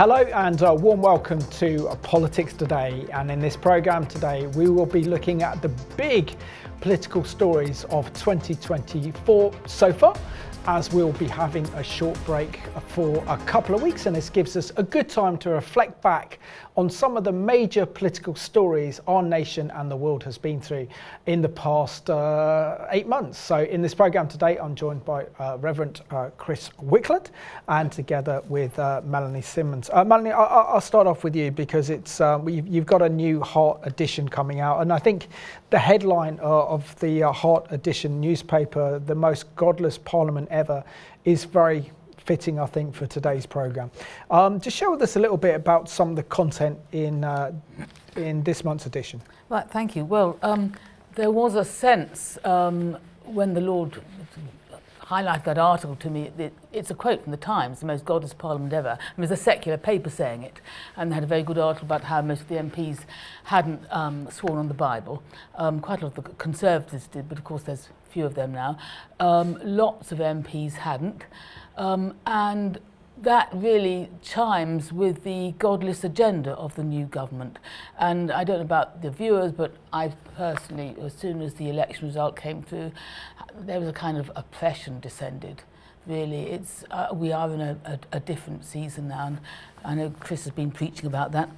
Hello and a warm welcome to Politics Today, and in this programme today we will be looking at the big political stories of 2024 so far, as we'll be having a short break for a couple of weeks, and this gives us a good time to reflect back on some of the major political stories our nation and the world has been through in the past 8 months. So in this programme today I'm joined by Reverend Chris Wickland, and together with Melanie Simmons. Melanie, I'll start off with you because it's you've got a new Heart Edition coming out, and I think the headline of the Heart Edition newspaper, "The Most Godless Parliament Ever," is very fitting, I think, for today's programme. Just share with us a little bit about some of the content in this month's edition. Right, thank you. Well, there was a sense when the Lord highlighted that article to me, it's a quote from the Times, "The Most Godless Parliament Ever." And it was a secular paper saying it, and they had a very good article about how most of the MPs hadn't sworn on the Bible. Quite a lot of the Conservatives did, but of course there's few of them now. Lots of MPs hadn't, and that really chimes with the godless agenda of the new government. And I don't know about the viewers, but I personally, as soon as the election result came through, there was a kind of oppression descended. Really, it's we are in a different season now, and I know Chris has been preaching about that.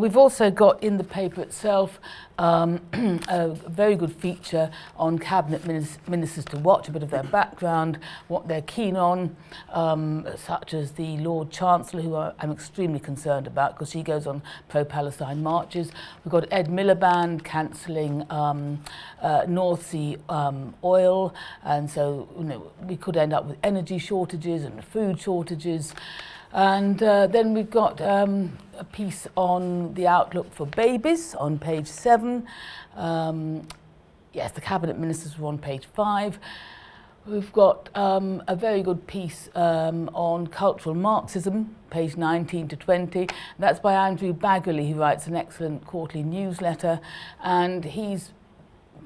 We've also got in the paper itself a very good feature on cabinet ministers to watch, a bit of their background, what they're keen on, such as the Lord Chancellor, who I'm extremely concerned about because she goes on pro-Palestine marches. We've got Ed Miliband cancelling North Sea oil, and so we could end up with energy shortages and food shortages. And then we've got a piece on the outlook for babies on page 7. Yes, the cabinet ministers were on page 5. We've got a very good piece on cultural Marxism, page 19 to 20. That's by Andrew Baggerly, who writes an excellent quarterly newsletter, and he's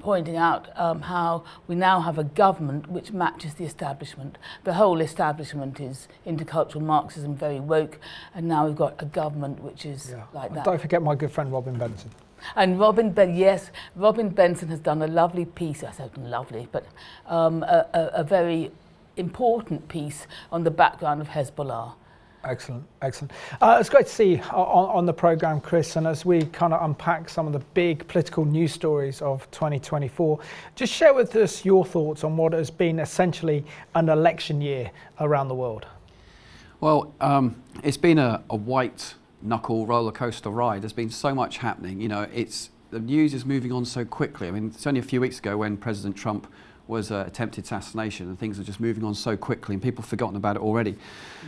pointing out how we now have a government which matches the establishment. The whole establishment is intercultural Marxism, very woke, and now we've got a government which is like that. Don't forget my good friend Robin Benson. And Robin Benson has done a lovely piece, I said lovely, but a very important piece on the background of Hezbollah. Excellent, excellent. It's great to see you on the programme, Chris, and as we kind of unpack some of the big political news stories of 2024, just share with us your thoughts on what has been essentially an election year around the world. Well, it's been a white-knuckle rollercoaster ride. There's been so much happening. The news is moving on so quickly. I mean, it's only a few weeks ago when President Trump was attempted assassination, and things are just moving on so quickly and people have forgotten about it already.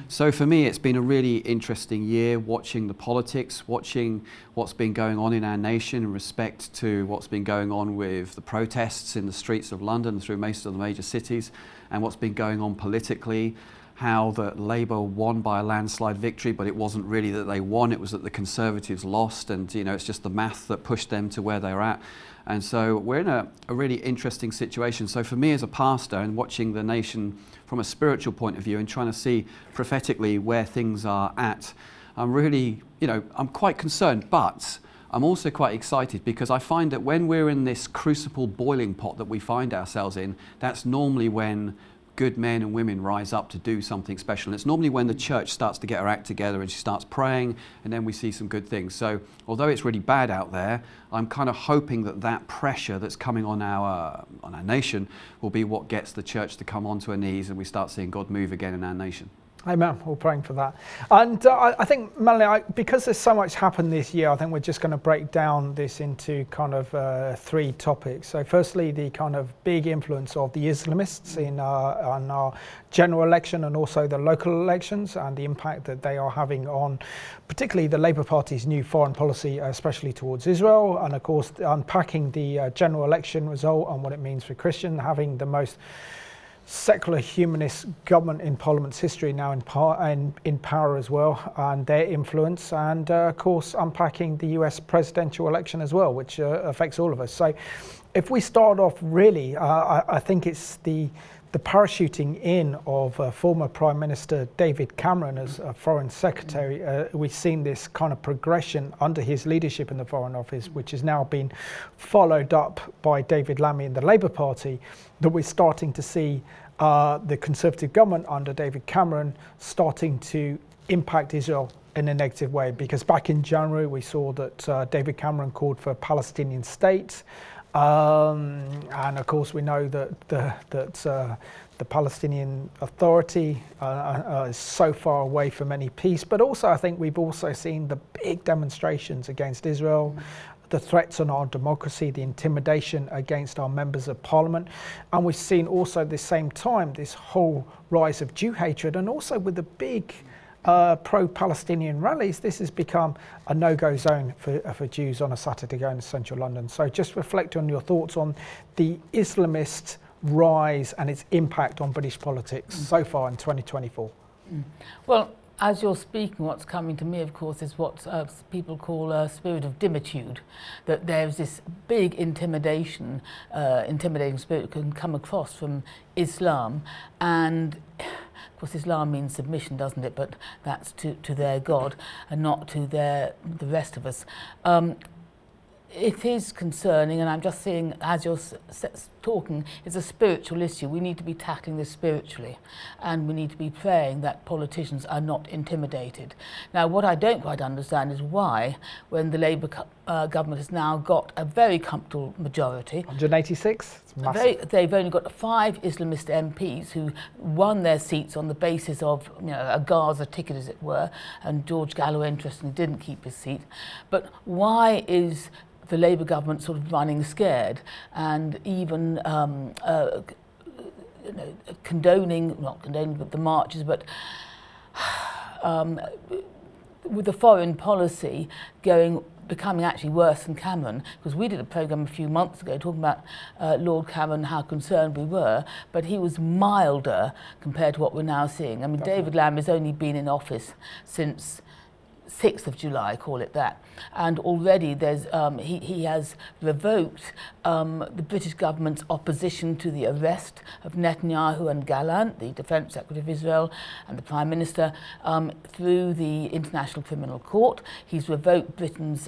So for me, it's been a really interesting year watching the politics, watching what's been going on in our nation in respect to what's been going on with the protests in the streets of London through most of the major cities, and what's been going on politically, how that Labour won by a landslide victory, but it wasn't really that they won, it was that the Conservatives lost, and it's just the math that pushed them to where they're at. And so we're in a really interesting situation. So for me as a pastor, and watching the nation from a spiritual point of view and trying to see prophetically where things are at, I'm really, I'm quite concerned, but I'm also quite excited, because I find that when we're in this crucible boiling pot that we find ourselves in, that's normally when good men and women rise up to do something special. And it's normally when the church starts to get her act together and she starts praying, and then we see some good things. So although it's really bad out there, I'm kind of hoping that that pressure that's coming on our nation will be what gets the church to come onto her knees, and we start seeing God move again in our nation. Amen. We're praying for that. And I think, Melanie, because there's so much happened this year, I think we're just going to break down this into kind of 3 topics. So firstly, the kind of big influence of the Islamists in our general election, and also the local elections, and the impact that they are having on particularly the Labour Party's new foreign policy, especially towards Israel. And of course, unpacking the general election result and what it means for Christian, having the most secular humanist government in Parliament's history now in power as well, and their influence, and of course unpacking the US presidential election as well, which affects all of us. So if we start off really, I think it's the the parachuting in of former Prime Minister David Cameron as a Foreign Secretary, we've seen this kind of progression under his leadership in the Foreign Office, which has now been followed up by David Lammy in the Labour Party, that we're starting to see the Conservative government under David Cameron starting to impact Israel in a negative way. Because back in January, we saw that David Cameron called for a Palestinian state. And of course, we know that the Palestinian Authority is so far away from any peace. But also, I think we've also seen the big demonstrations against Israel, the threats on our democracy, the intimidation against our members of parliament. And we've seen also at the same time this whole rise of Jew hatred, and also with the big pro-Palestinian rallies, this has become a no-go zone for Jews on a Saturday going to central London. So just reflect on your thoughts on the Islamist rise and its impact on British politics so far in 2024. Well, as you're speaking, what's coming to me, of course, is what people call a spirit of dimitude, that there's this big intimidation, intimidating spirit that can come across from Islam. And of course, Islam means submission, doesn't it? But that's to their God and not to the rest of us. It is concerning, and I'm just seeing, as you're talking, it's a spiritual issue. We need to be tackling this spiritually, and we need to be praying that politicians are not intimidated. Now, what I don't quite understand is why, when the Labour government has now got a very comfortable majority, 186, it's massive. They've only got 5 Islamist MPs who won their seats on the basis of, you know, a Gaza ticket, as it were, and George Galloway, interestingly, didn't keep his seat. But why is the Labour government sort of running scared, and even you know, not condoning the marches, but with the foreign policy becoming actually worse than Cameron? Because we did a programme a few months ago talking about Lord Cameron, how concerned we were, but he was milder compared to what we're now seeing. I mean, definitely. David Lammy has only been in office since 6th of July, call it that, and already there's he has revoked the British government's opposition to the arrest of Netanyahu and Gallant, the Defence Secretary of Israel, and the Prime Minister through the International Criminal Court. He's revoked Britain's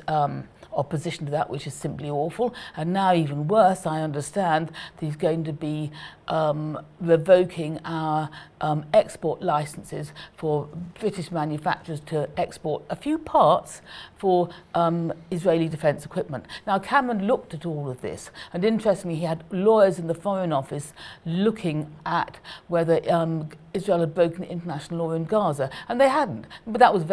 opposition to that, which is simply awful. And now, even worse, I understand that he's going to be revoking our export licenses for British manufacturers to export a few parts for Israeli defence equipment. Now, Cameron looked at all of this, and interestingly, he had lawyers in the Foreign Office looking at whether Israel had broken international law in Gaza, and they hadn't. But that was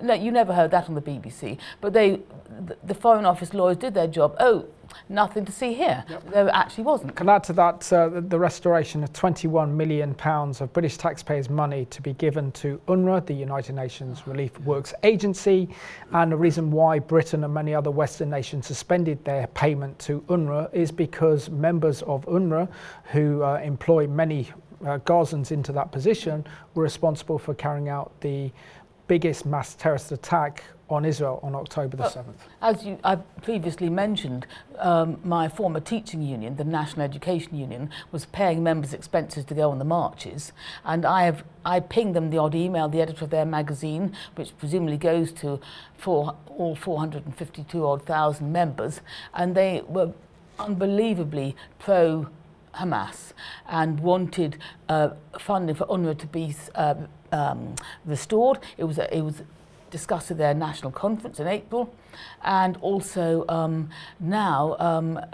no, you never heard that on the BBC. But the Foreign Office lawyers did their job. Oh, nothing to see here. Yep. There actually wasn't. Can I add to that the restoration of £21 million of British taxpayers' money to be given to UNRWA, the United Nations Relief Works Agency, and the reason why Britain and many other Western nations suspended their payment to UNRWA is because members of UNRWA, who employ many Gazans into that position, were responsible for carrying out the biggest mass terrorist attack on Israel on October the 7th. As I previously mentioned, my former teaching union, the National Education Union, was paying members' expenses to go on the marches, and I pinged them the odd email, the editor of their magazine, which presumably goes to all 452,000 members, and they were unbelievably pro-Hamas and wanted funding for UNRWA to be restored. It was discussed at their national conference in April, and also now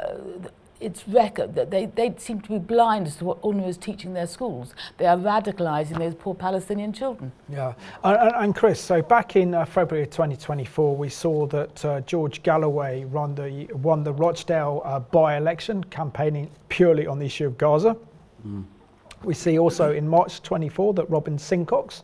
it's record that they seem to be blind as to what UNRWA is teaching their schools. They are radicalising those poor Palestinian children. Yeah, and Chris, so back in February 2024, we saw that George Galloway won the Rochdale by-election, campaigning purely on the issue of Gaza. We see also in March 24 that Robin Sincox,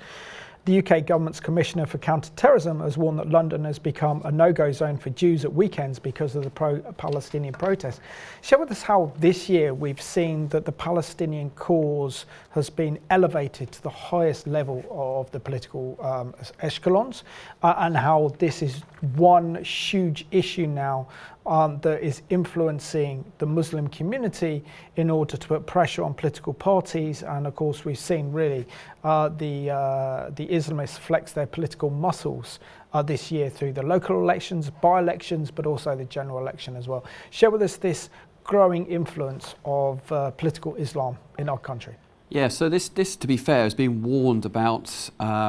the UK government's Commissioner for Counter-Terrorism, has warned that London has become a no-go zone for Jews at weekends because of the pro-Palestinian protests. Share with us how this year we've seen that the Palestinian cause has been elevated to the highest level of the political echelons, and how this is one huge issue now that is influencing the Muslim community in order to put pressure on political parties. And of course, we've seen really the Islamists flex their political muscles this year through the local elections, by-elections, but also the general election as well. Share with us this growing influence of political Islam in our country. Yeah, so this, to be fair, has been warned about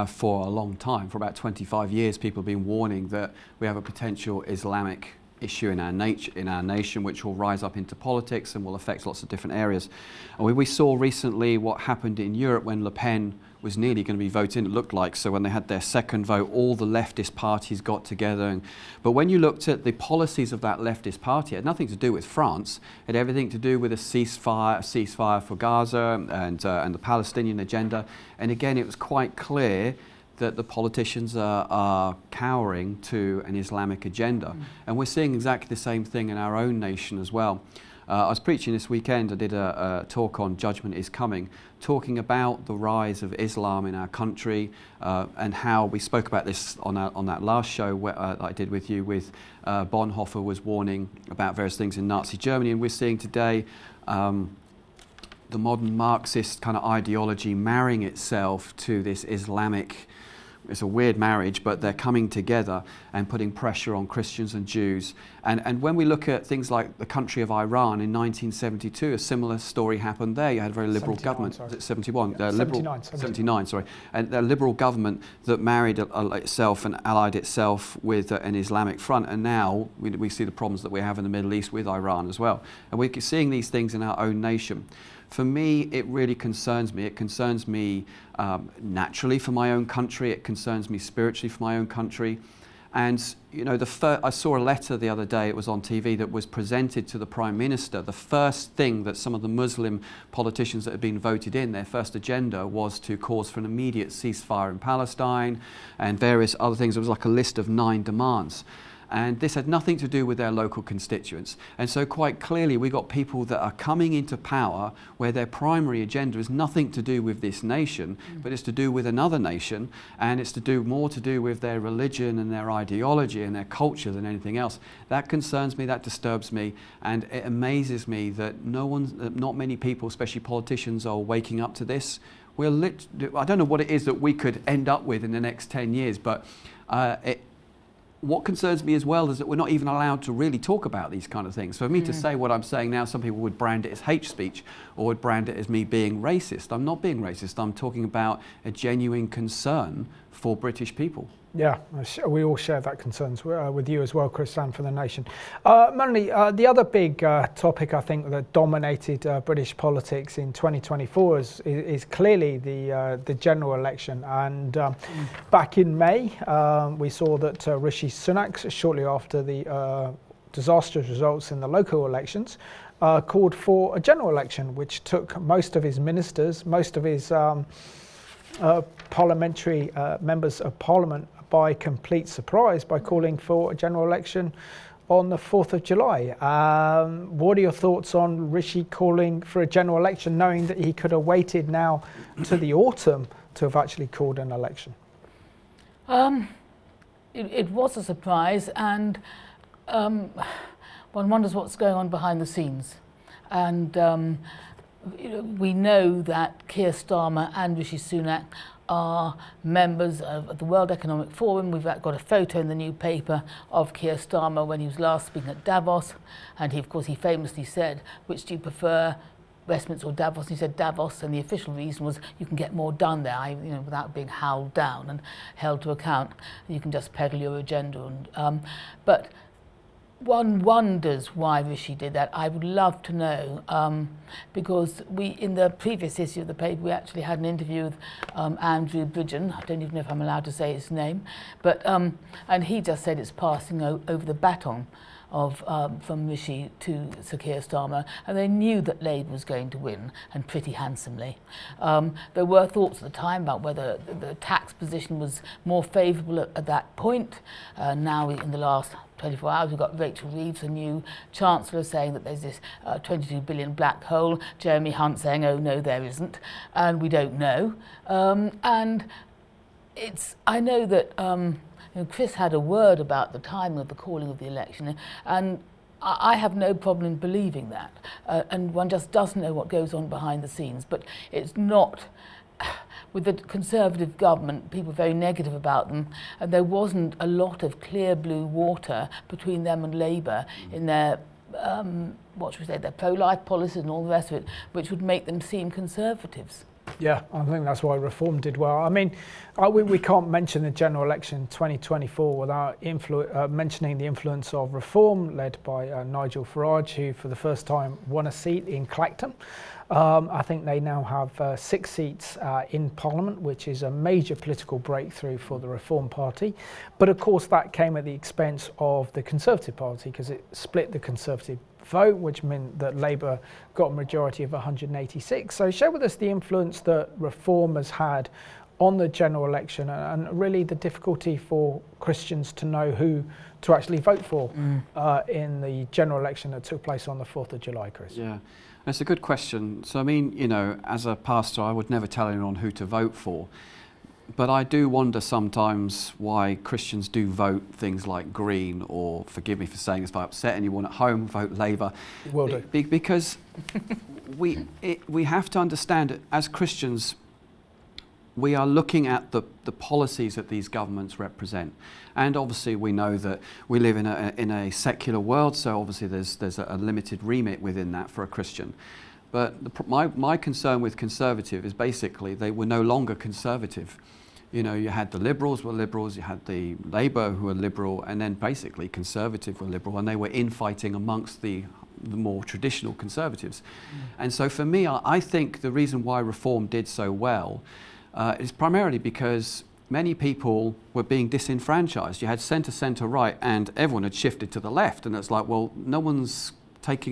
for a long time. For about 25 years, people have been warning that we have a potential Islamic issue in our nation, which will rise up into politics and will affect lots of different areas. And we saw recently what happened in Europe when Le Pen was nearly going to be voted in, it looked like. So when they had their second vote, all the leftist parties got together. But when you looked at the policies of that leftist party, it had nothing to do with France. It had everything to do with a ceasefire for Gaza and the Palestinian agenda. And again, it was quite clear that the politicians are cowering to an Islamic agenda. And we're seeing exactly the same thing in our own nation as well. I was preaching this weekend, I did a talk on Judgment is Coming, talking about the rise of Islam in our country and how we spoke about this on that last show where, I did with you, with Bonhoeffer was warning about various things in Nazi Germany, and we're seeing today the modern Marxist kind of ideology marrying itself to this Islamic. It's a weird marriage, but they're coming together and putting pressure on Christians and Jews. And when we look at things like the country of Iran in 1972, a similar story happened there. You had a very liberal government. Sorry. 71? Yeah, 79, 79, sorry. And a liberal government that married itself and allied itself with an Islamic front. And now we see the problems that we have in the Middle East with Iran as well. And we're seeing these things in our own nation. For me, it really concerns me. It concerns me naturally for my own country. It concerns me spiritually for my own country. And you know, I saw a letter the other day, it was on TV, that was presented to the Prime Minister. The first thing that some of the Muslim politicians that had been voted in, their first agenda was to cause for an immediate ceasefire in Palestine and various other things. It was like a list of 9 demands. And this had nothing to do with their local constituents. And so quite clearly we got people that are coming into power where their primary agenda is nothing to do with this nation, but it's to do with another nation, and it's more to do with their religion and their ideology and their culture than anything else. That concerns me, that disturbs me, and it amazes me that not many people, especially politicians, are waking up to this. I don't know what it is that we could end up with in the next 10 years, but what concerns me as well is that we're not even allowed to really talk about these kind of things. For me to say what I'm saying now, some people would brand it as hate speech or would brand it as me being racist. I'm not being racist. I'm talking about a genuine concern for British people. Yeah, we all share that concern with you as well, Chris, and for the nation. Melanie, the other big topic I think that dominated British politics in 2024 is clearly the general election. And back in May, we saw that Rishi Sunak, shortly after the disastrous results in the local elections, called for a general election, which took most of his ministers, most of his parliamentary members of parliament by complete surprise by calling for a general election on the 4th of July. What are your thoughts on Rishi calling for a general election, knowing that he could have waited now to the autumn to have actually called an election? It was a surprise, and one wonders what's going on behind the scenes. And we know that Keir Starmer and Rishi Sunak are members of the World Economic Forum. We've got a photo in the new paper of Keir Starmer when he was last speaking at Davos, and of course he famously said, "Which do you prefer, Westminster or Davos?" And he said Davos, and the official reason was you can get more done there, without being howled down and held to account. You can just peddle your agenda. And but one wonders why Rishi did that. I would love to know, because in the previous issue of the paper, we actually had an interview with Andrew Bridgen. I don't even know if I'm allowed to say his name, but and he just said it's passing over the baton from Rishi to Sir Keir Starmer, and they knew that Labour was going to win, and pretty handsomely. There were thoughts at the time about whether the tax position was more favourable at that point. Now, in the last 24 hours, we've got Rachel Reeves, a new Chancellor, saying that there's this 22 billion black hole, Jeremy Hunt saying, oh no, there isn't, and we don't know. And I know that Chris had a word about the timing of the calling of the election, and I have no problem in believing that. And one just doesn't know what goes on behind the scenes. But it's not... With the Conservative government, people were very negative about them, and there wasn't a lot of clear blue water between them and Labour in their, what should we say, their pro-life policies and all the rest of it, which would make them seem Conservatives. Yeah, I think that's why Reform did well. I mean, we can't mention the general election 2024 without mentioning the influence of Reform, led by Nigel Farage, who for the first time won a seat in Clacton. I think they now have 6 seats in Parliament, which is a major political breakthrough for the Reform Party. But of course, that came at the expense of the Conservative Party, because it split the Conservative vote, which meant that Labour got a majority of 186. So share with us the influence that Reform has had on the general election, and really the difficulty for Christians to know who to actually vote for in the general election that took place on the 4th of July, Chris. Yeah, that's a good question. So, I mean, you know, as a pastor, I would never tell anyone who to vote for. But I do wonder sometimes why Christians do vote things like Green, or, forgive me for saying this, if I upset anyone at home, vote Labour. Will do. Because we have to understand it, as Christians, we are looking at the policies that these governments represent. And obviously we know that we live in a secular world, so obviously there's a limited remit within that for a Christian. But my concern with Conservative is basically they were no longer Conservative. You know, you had the Liberals were Liberals, you had the Labour who were Liberal, and then basically Conservative were Liberal, and they were infighting amongst the more traditional Conservatives. And so for me, I think the reason why Reform did so well is primarily because many people were being disenfranchised. You had centre, centre, right, and everyone had shifted to the left, and it's like, well, no one's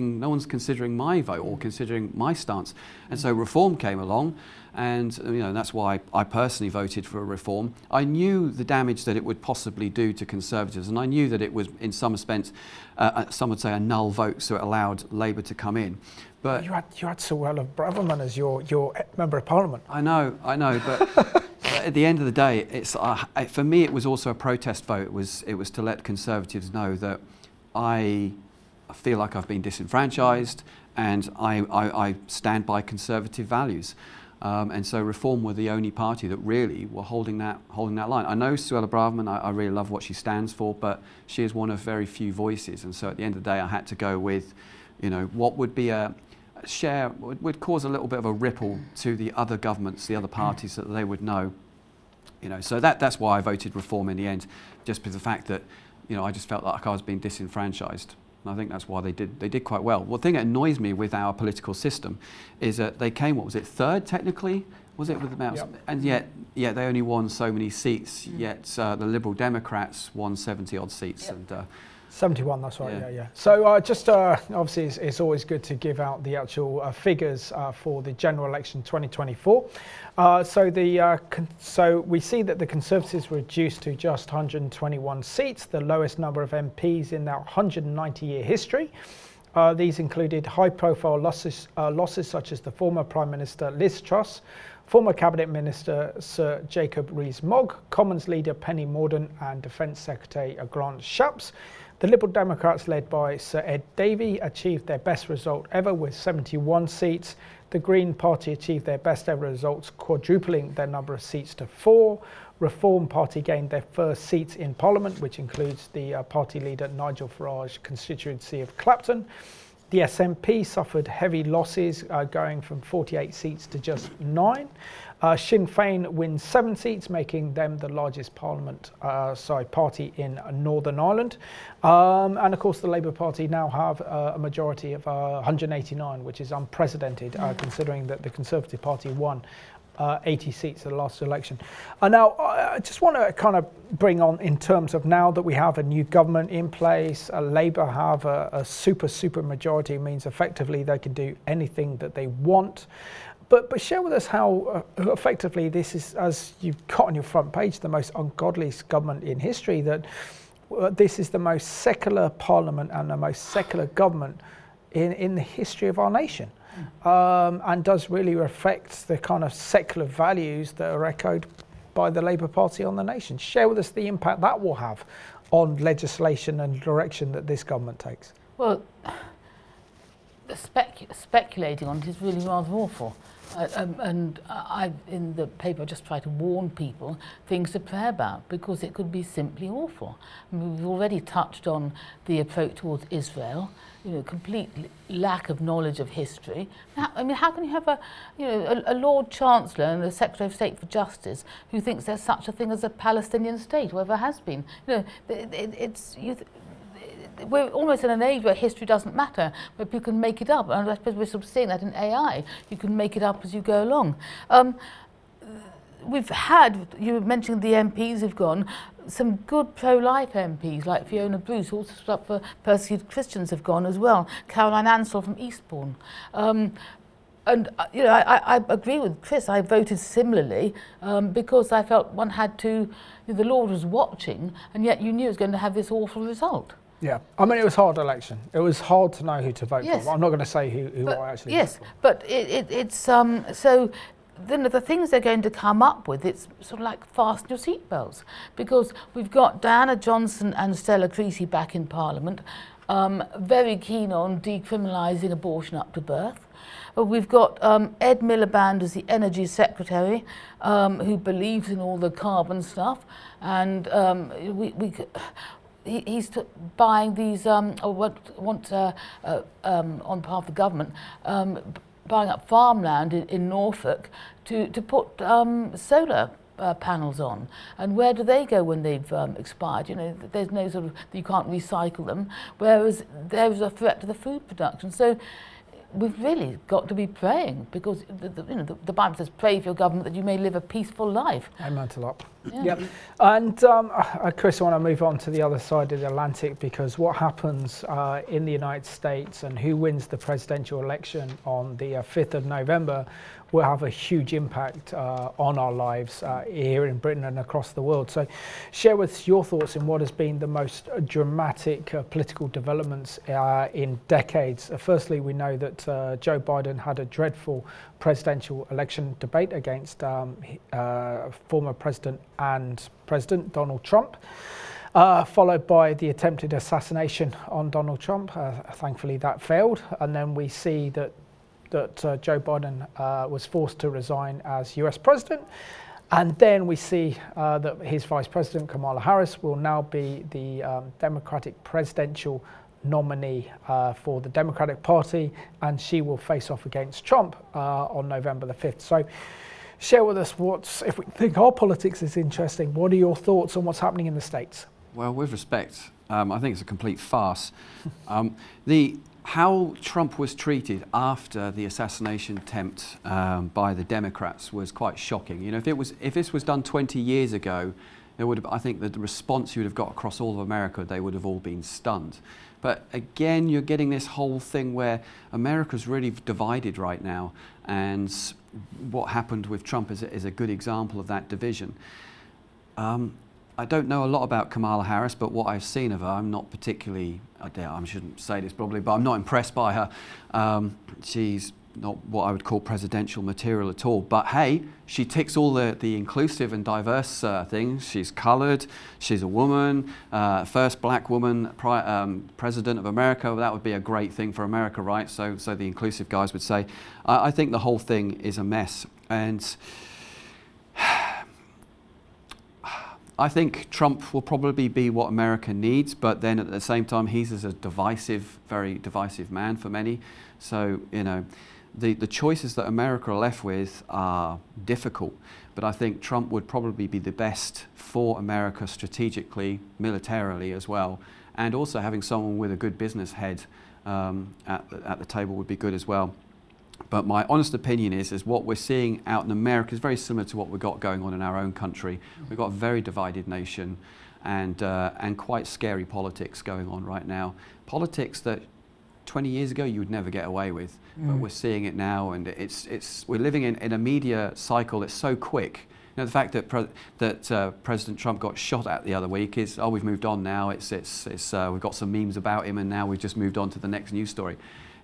considering my vote or considering my stance. And so Reform came along, and you know, that's why I personally voted for a Reform. I knew the damage that it would possibly do to Conservatives, and I knew that it was, in some respects, some would say a null vote, so it allowed Labour to come in. But you had Sir Welland Braverman as your Member of Parliament. I know, but at the end of the day, it's for me it was also a protest vote. It was to let Conservatives know that I feel like I've been disenfranchised, and I stand by Conservative values. And so Reform were the only party that really were holding that line. I know Suella Braverman, I really love what she stands for, but she is one of very few voices. And so at the end of the day, I had to go with, you know, what would be would cause a little bit of a ripple to the other governments, the other parties, that they would know. You know, so that's why I voted Reform in the end, just because of the fact that, you know, I just felt like I was being disenfranchised. And I think that's why they did quite well. Well, the thing that annoys me with our political system is that they came, what was it, third technically? Was it with the Mouse? Yep. And yet they only won so many seats, yet the Liberal Democrats won 70-odd seats. Yep. And 71, that's right, yeah. So just obviously it's always good to give out the actual figures for the general election 2024. So we see that the Conservatives were reduced to just 121 seats, the lowest number of MPs in their 190-year history. These included high-profile losses such as the former Prime Minister Liz Truss, former Cabinet Minister Sir Jacob Rees-Mogg, Commons Leader Penny Mordaunt, and Defence Secretary Grant Shapps. The Liberal Democrats, led by Sir Ed Davey, achieved their best result ever with 71 seats. The Green Party achieved their best ever results, quadrupling their number of seats to 4. Reform Party gained their first seats in Parliament, which includes the party leader Nigel Farage constituency of Clapton. The SNP suffered heavy losses, going from 48 seats to just 9. Sinn Féin wins 7 seats, making them the largest parliament-side party in Northern Ireland. And of course, the Labour Party now have a majority of 189, which is unprecedented, considering that the Conservative Party won 80 seats at the last election. Now, I just want to kind of bring on, in terms of now that we have a new government in place, Labour have a super majority, means effectively they can do anything that they want. But share with us how effectively this is, as you've got on your front page, the most ungodly government in history, that this is the most secular parliament and the most secular government in the history of our nation. And does really reflect the kind of secular values that are echoed by the Labour Party on the nation. Share with us the impact that will have on legislation and direction that this government takes. Well, speculating on it is really rather awful. In the paper, I just try to warn people things to pray about, because it could be simply awful. I mean, we've already touched on the approach towards Israel, you know, complete lack of knowledge of history. I mean, how can you have a Lord Chancellor and a Secretary of State for Justice who thinks there's such a thing as a Palestinian state, or ever has been? You know, we're almost in an age where history doesn't matter, where people can make it up, and I suppose we're sort of seeing that in AI. You can make it up as you go along. We've had, you mentioned the MPs who've gone, some good pro-life MPs like Fiona Bruce, who also stood up for persecuted Christians, have gone as well. Caroline Ansell from Eastbourne. I agree with Chris. I voted similarly because I felt one had to, the Lord was watching, and yet you knew it was going to have this awful result. Yeah, I mean, it was a hard election. It was hard to know who to vote for. I'm not going to say who I actually voted for. Yes, but it's so then the things they're going to come up with, it's sort of like fasten your seatbelts, because we've got Diana Johnson and Stella Creasy back in Parliament, very keen on decriminalising abortion up to birth. We've got Ed Miliband as the Energy Secretary, who believes in all the carbon stuff, and he's buying these, on behalf of the government, buying up farmland in Norfolk to put solar panels on. And where do they go when they've expired? You know, there's no sort of, you can't recycle them, whereas there's a threat to the food production. So we've really got to be praying, because the Bible says, "Pray for your government that you may live a peaceful life." Amen to that. Yeah. Yep. And Chris, I want to move on to the other side of the Atlantic, because what happens in the United States and who wins the presidential election on the 5th of November will have a huge impact on our lives here in Britain and across the world. So share with us your thoughts on what has been the most dramatic political developments in decades. Firstly, we know that Joe Biden had a dreadful presidential election debate against former president and President Donald Trump, followed by the attempted assassination on Donald Trump. Thankfully that failed, and then we see that Joe Biden was forced to resign as US president, and then we see that his vice president Kamala Harris will now be the Democratic presidential nominee for the Democratic Party, and she will face off against Trump on November the 5th. So share with us if we think our politics is interesting, what are your thoughts on what's happening in the States? Well, with respect, I think it's a complete farce. How Trump was treated after the assassination attempt by the Democrats was quite shocking. You know, if this was done 20 years ago, there would have, I think, the response you would have got across all of America, they would have all been stunned. But again, you're getting this whole thing where America's really divided right now, and what happened with Trump is a good example of that division. I don't know a lot about Kamala Harris, but what I've seen of her, I'm not particularly, I shouldn't say this probably, but I'm not impressed by her. She's not what I would call presidential material at all, but hey, she ticks all the inclusive and diverse things. She's coloured, she's a woman, first black woman president of America. Well, that would be a great thing for America, right? So the inclusive guys would say. I think the whole thing is a mess, and I think Trump will probably be what America needs, but then at the same time, he's a divisive, very divisive man for many. So, you know, the choices that America are left with are difficult, but I think Trump would probably be the best for America strategically, militarily as well, and also having someone with a good business head at the table would be good as well. But my honest opinion is what we're seeing out in America is very similar to what we've got going on in our own country. We've got a very divided nation, and quite scary politics going on right now. Politics that 20 years ago you would never get away with, but we're seeing it now, and we're living in a media cycle that's so quick. You know, the fact that President Trump got shot at the other week is, oh, we've moved on now. We've got some memes about him, and now we've just moved on to the next news story.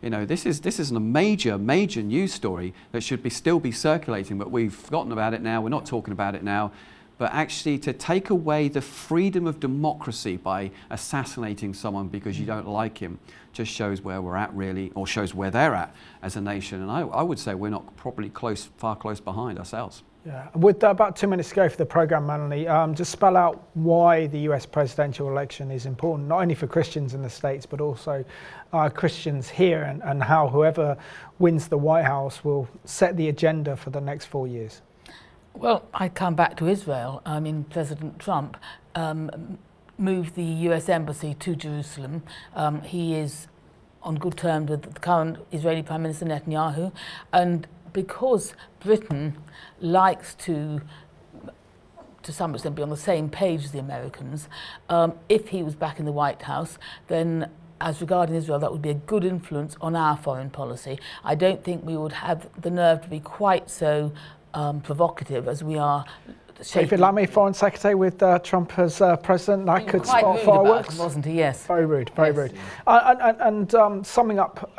You know, this is a major, major news story that should still be circulating, but we've forgotten about it now. We're not talking about it now. but actually to take away the freedom of democracy by assassinating someone because you don't like him just shows where we're at, really, or shows where they're at as a nation. And I would say we're not probably far close behind ourselves. Yeah. With about 2 minutes to go for the programme, Melanie, just spell out why the US presidential election is important, not only for Christians in the States, but also Christians here, and how whoever wins the White House will set the agenda for the next 4 years. Well, I come back to Israel. I mean, President Trump moved the US embassy to Jerusalem. He is on good terms with the current Israeli Prime Minister Netanyahu, and because Britain likes to some extent, be on the same page as the Americans, if he was back in the White House, then as regarding Israel, that would be a good influence on our foreign policy. I don't think we would have the nerve to be quite so provocative as we are. David Lammy, Foreign Secretary, with Trump as President, that could spark fireworks. Wasn't he? Yes. Very rude, very rude. And summing up,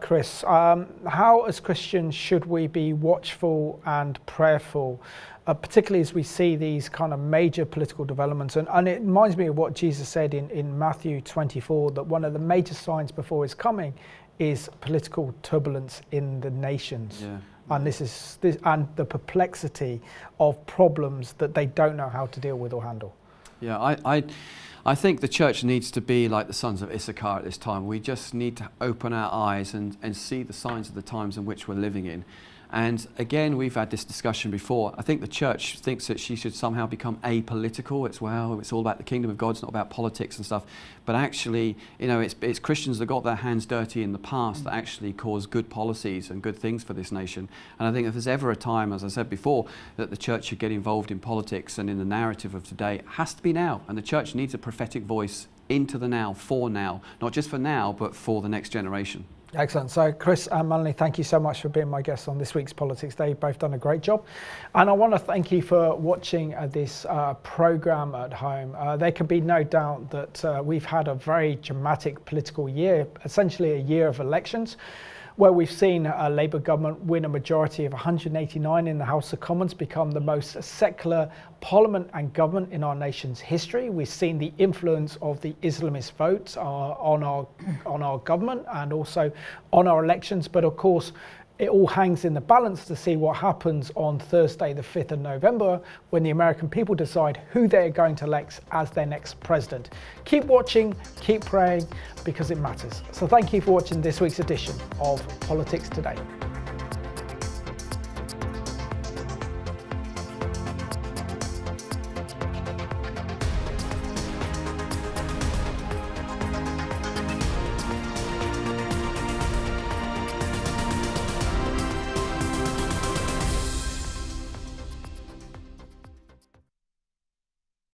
Chris, how as Christians should we be watchful and prayerful, particularly as we see these kind of major political developments? And it reminds me of what Jesus said in Matthew 24, that one of the major signs before his coming is political turbulence in the nations. Yeah. And this and the perplexity of problems that they don't know how to deal with or handle. Yeah, I think the church needs to be like the sons of Issachar at this time. We just need to open our eyes and see the signs of the times in which we're living in. And again, we've had this discussion before. I think the church thinks that she should somehow become apolitical. It's all about the kingdom of God, it's not about politics and stuff. But actually, you know, it's Christians that got their hands dirty in the past that actually caused good policies and good things for this nation. And I think if there's ever a time, as I said before, that the church should get involved in politics and in the narrative of today, it has to be now. And the church needs a prophetic voice into the now, for now. Not just for now, but for the next generation. Excellent. So, Chris and Melanie, thank you so much for being my guests on this week's Politics Day. You've both done a great job. And I want to thank you for watching this programme at home. There can be no doubt that we've had a very dramatic political year, essentially a year of elections, where we've seen a Labour government win a majority of 189 in the House of Commons, become the most secular parliament and government in our nation's history. We've seen the influence of the Islamist votes on our government and also on our elections. But of course, it all hangs in the balance to see what happens on Thursday, the 5th of November, when the American people decide who they're going to elect as their next president. Keep watching, keep praying, because it matters. So thank you for watching this week's edition of Politics Today.